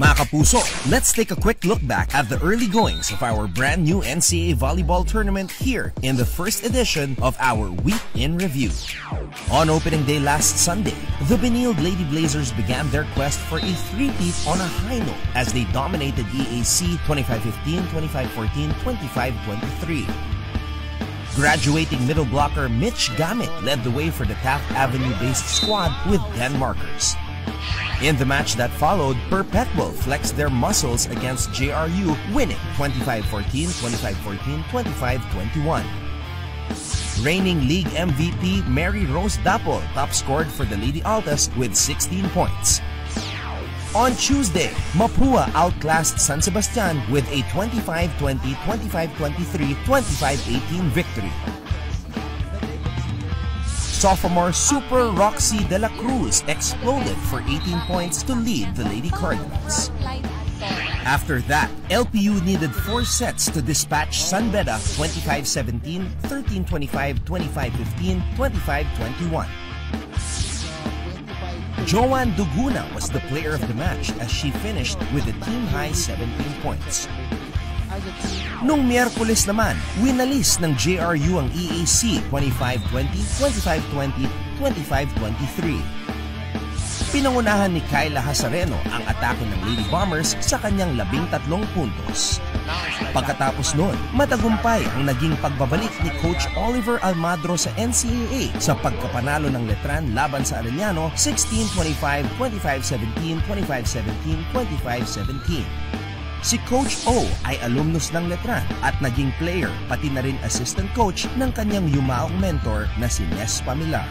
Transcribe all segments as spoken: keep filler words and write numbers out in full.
Mga kapuso, let's take a quick look back at the early goings of our brand new N C A A volleyball tournament here in the first edition of our Week in Review. On opening day last Sunday, the Benilde Lady Blazers began their quest for a three-peat on a high note as they dominated E A C twenty-five fifteen, twenty-five fourteen, twenty-five twenty-three. Graduating middle blocker Mitch Gamit led the way for the Taft Avenue-based squad with ten markers. In the match that followed, Perpetual flexed their muscles against J R U, winning twenty-five fourteen, twenty-five fourteen, twenty-five twenty-one. Reigning league M V P Mary Rose Dapo top-scored for the Lady Altas with sixteen points. On Tuesday, Mapua outclassed San Sebastian with a twenty-five twenty, twenty-five twenty-three, twenty-five eighteen victory. Sophomore Super Roxy De La Cruz exploded for eighteen points to lead the Lady Cardinals. After that, L P U needed four sets to dispatch San Beda twenty-five seventeen, thirteen twenty-five, twenty-five fifteen, twenty-five twenty-one. Joanne Duguna was the player of the match as she finished with a team-high seventeen points. Noong Miyerkules naman, winalis ng J R U ang E A C twenty-five twenty, twenty-five twenty, twenty-five twenty-three. Pinangunahan ni Kayla Hasareno ang atake ng Lady Bombers sa kanyang labing tatlong puntos. Pagkatapos noon, matagumpay ang naging pagbabalik ni Coach Oliver Almadro sa N C A A sa pagkapanalo ng Letran laban sa Arellano sixteen twenty-five, twenty-five seventeen, twenty-five seventeen, twenty-five seventeen. Si Coach O ay alumnus ng Letran at naging player pati na rin assistant coach ng kanyang yumaong mentor na si Pamela.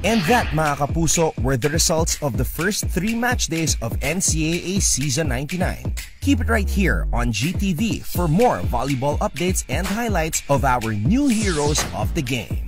And that, mga kapuso, were the results of the first three match days of N C A A Season ninety-nine. Keep it right here on G T V for more volleyball updates and highlights of our new heroes of the game.